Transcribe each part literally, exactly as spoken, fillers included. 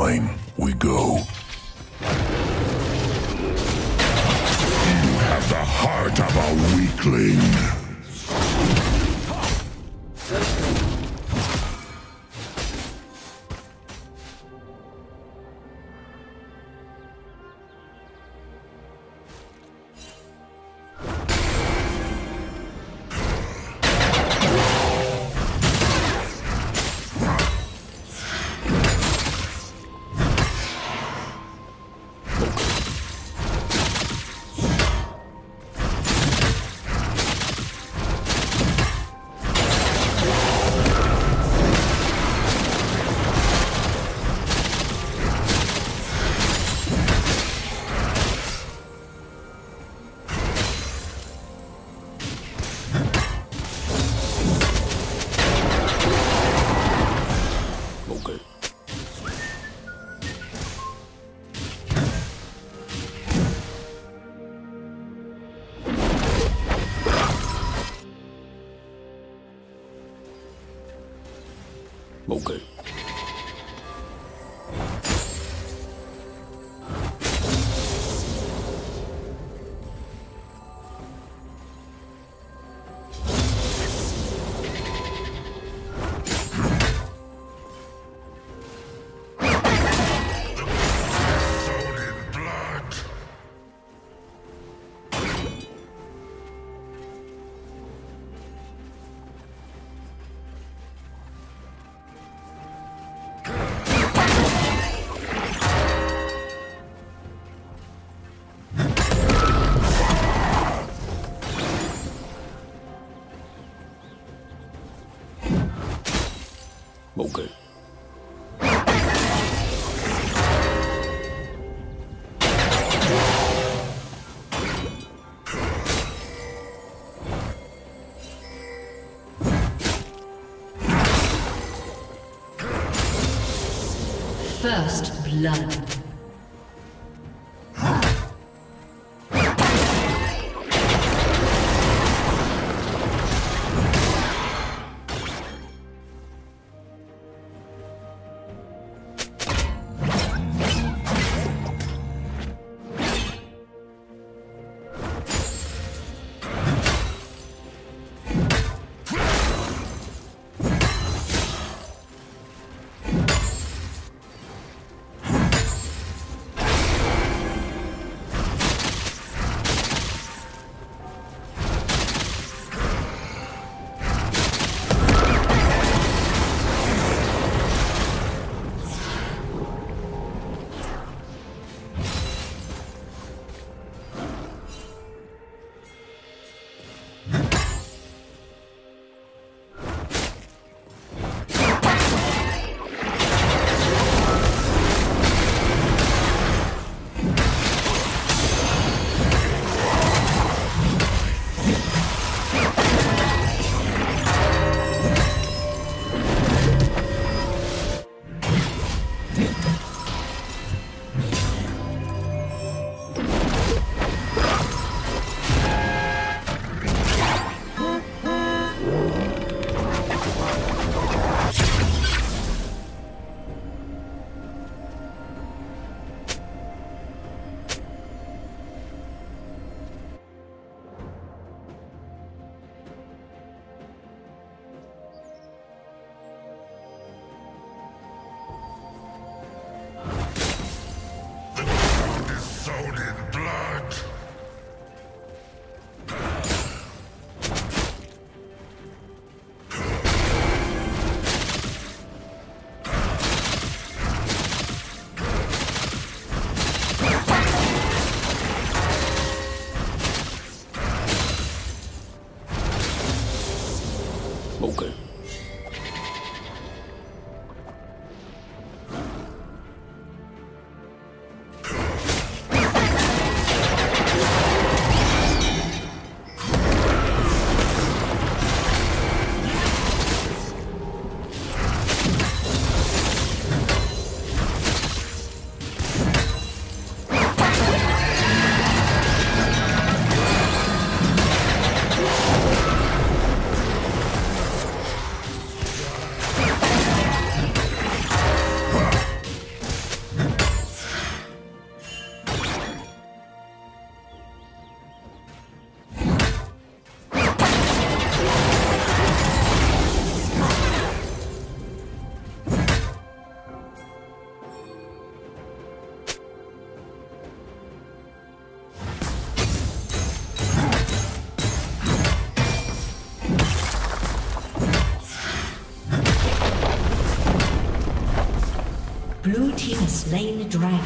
Fine, we go. You have the heart of a weakling. Okay. Okay. First blood. Okay. Blue team has slain the dragon.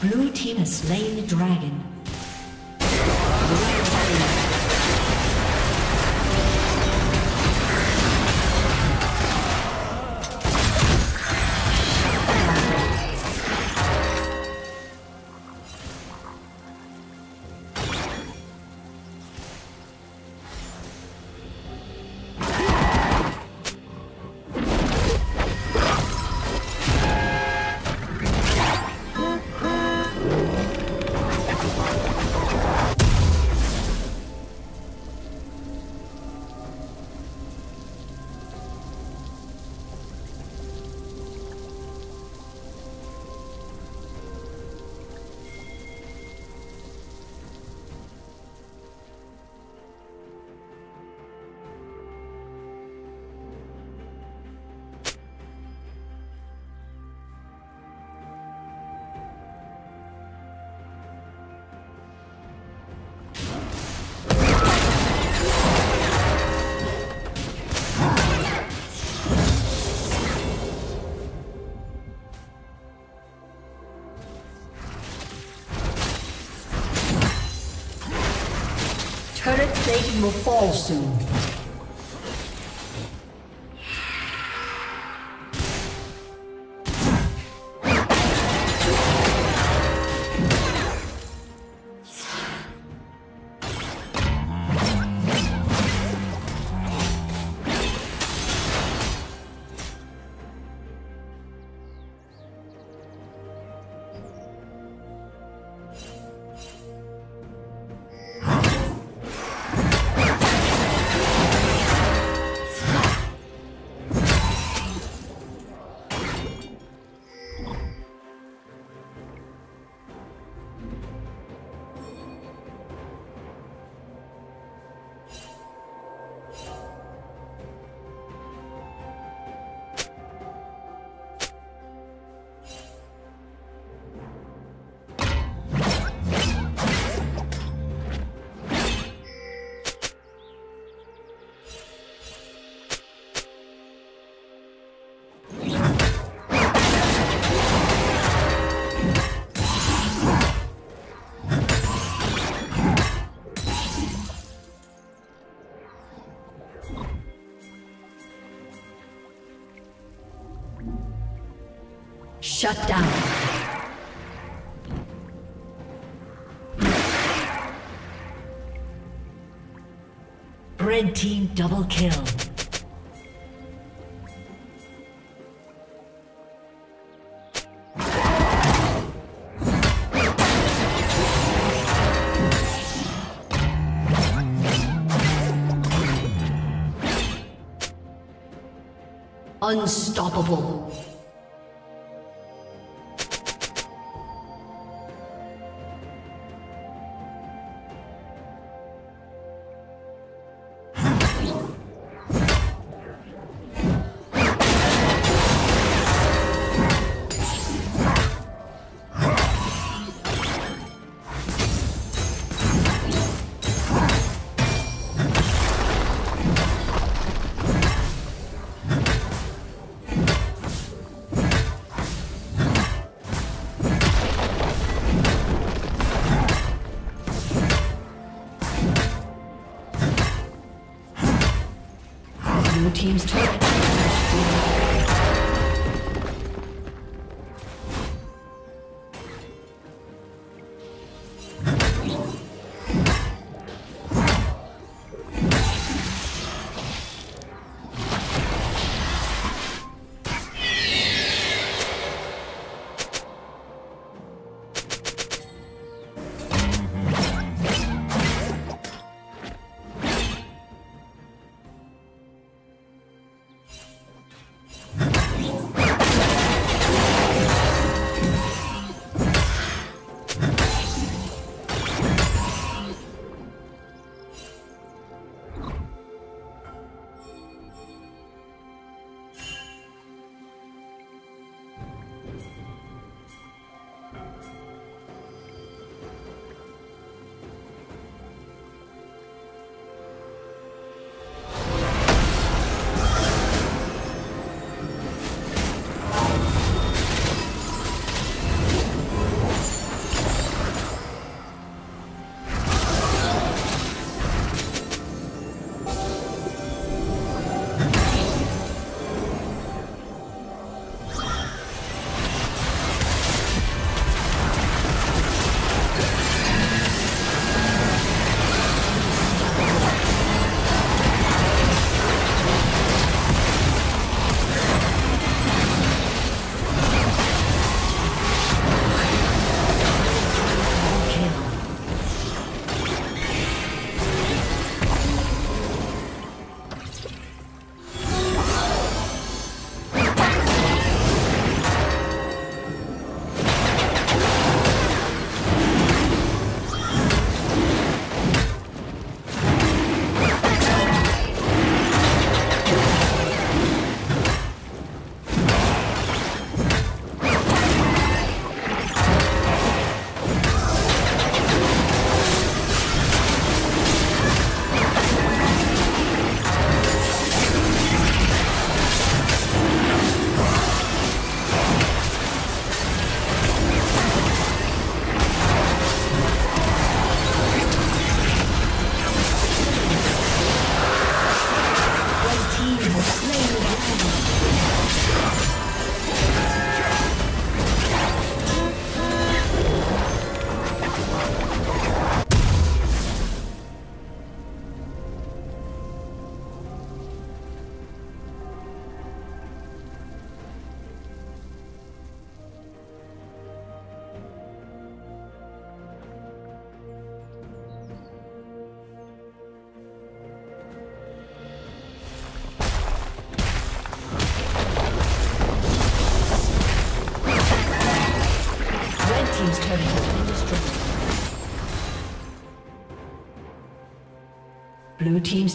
Blue team has slain the dragon. Turret plating will fall soon. Shut down. Red team double kill. Unstoppable. Team's turret. team's turret has been destroyed. Blue team's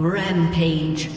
Rampage.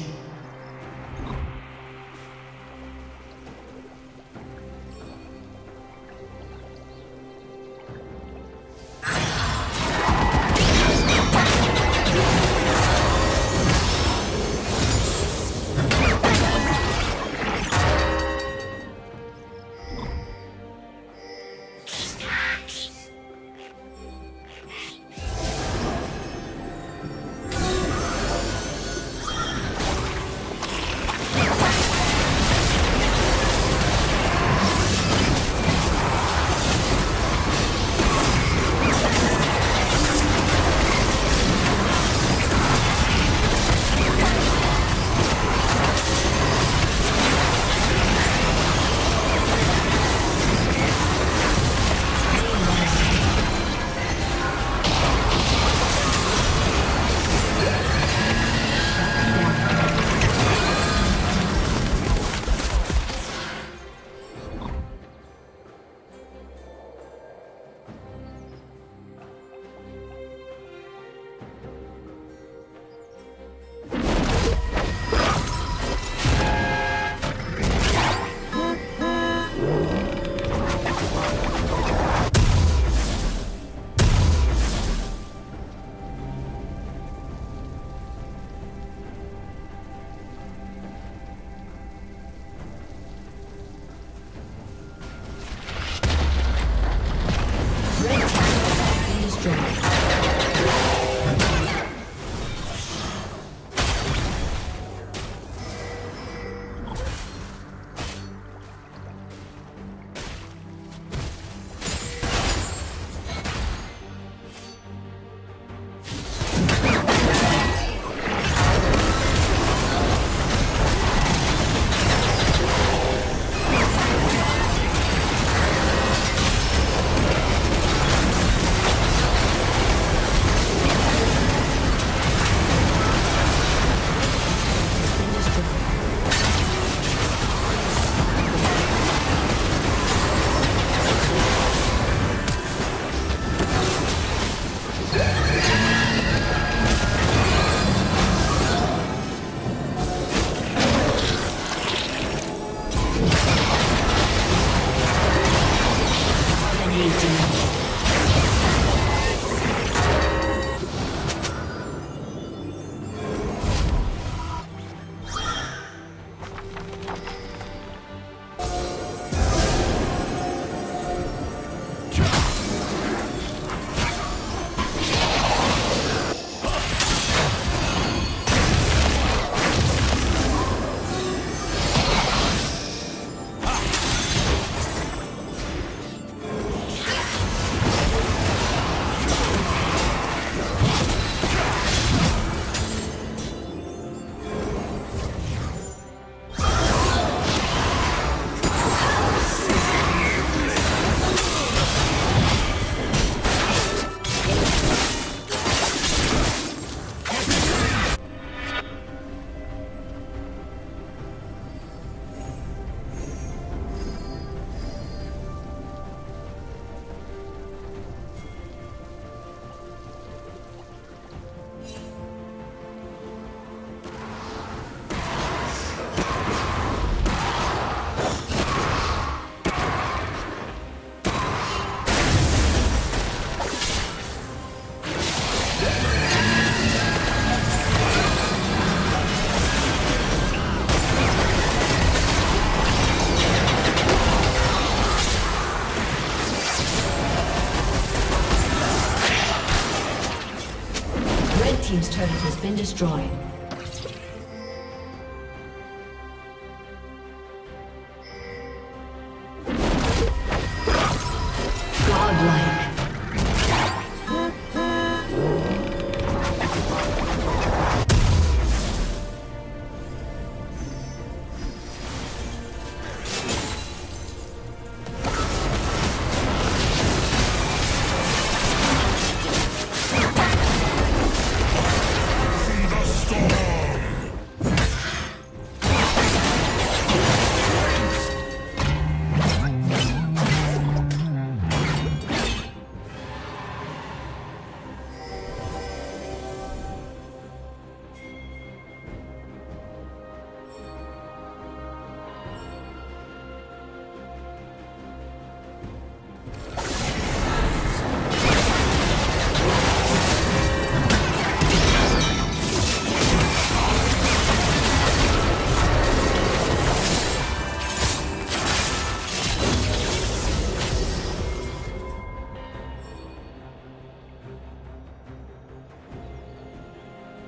Team's turret has been destroyed.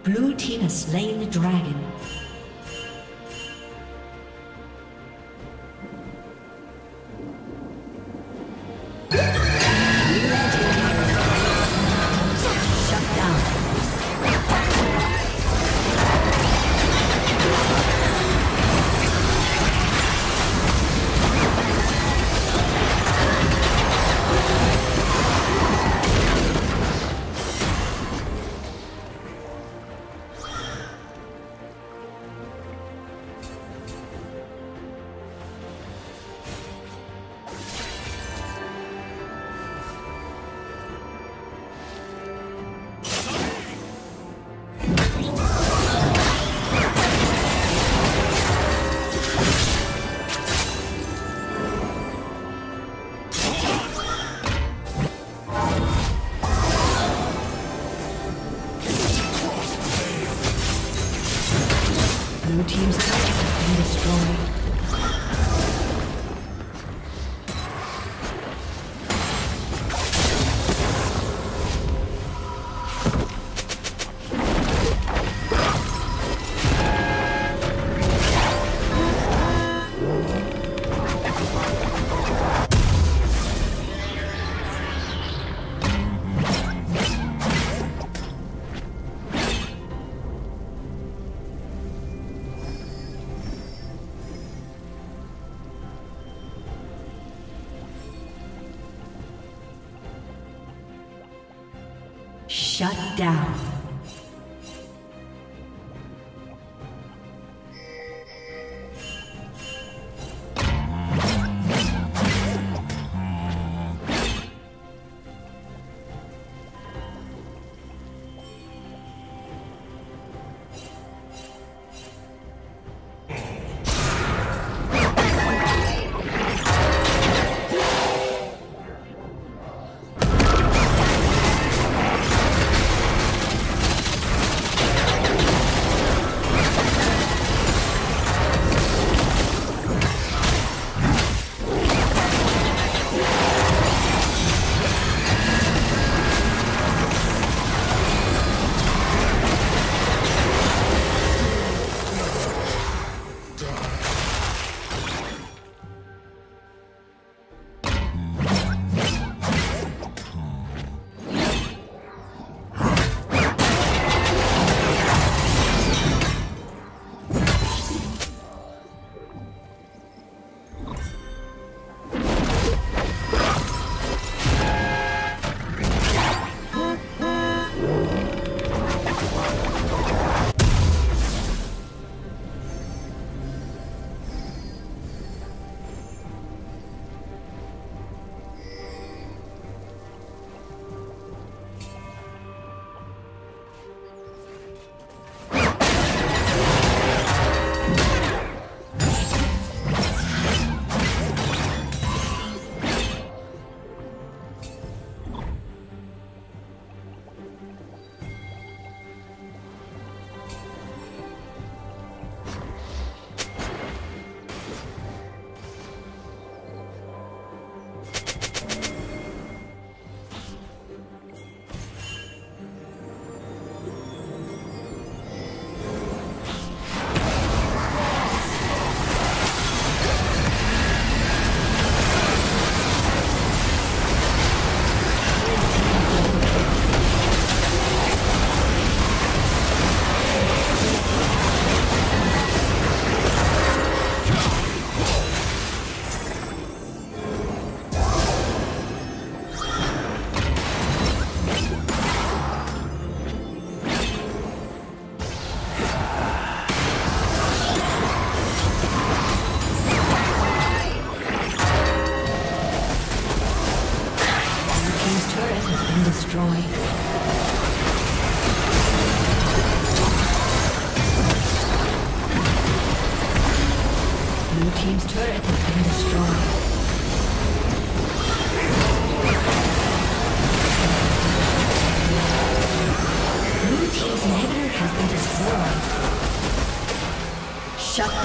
Blue team has slain the dragon. Shut down. Shut down. Blue team's turret has been destroyed. Blue team's inhibitor has been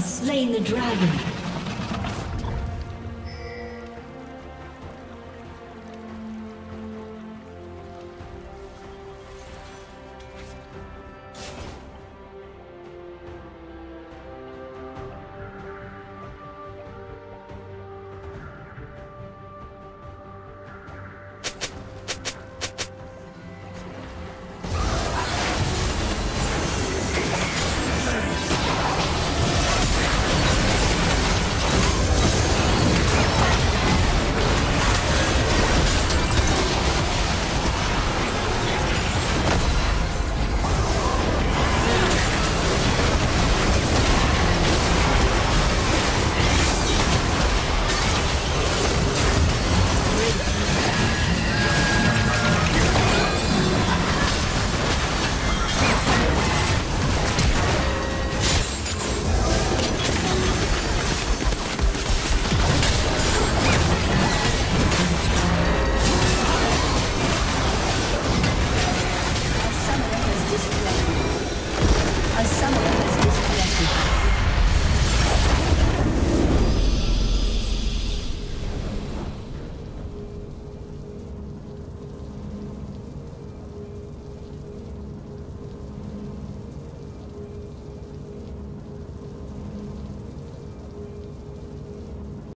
slain the dragon. A summoner